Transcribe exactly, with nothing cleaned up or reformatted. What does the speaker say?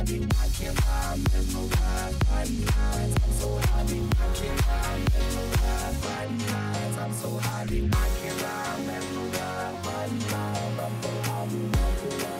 happy, I can't lie, there's no lie, fighting lies. I'm so happy, I can't lie, there's no lie, fighting lies. I'm so happy, I can't lie, there's no lie, fighting lies. I'm so happy, I can't lie.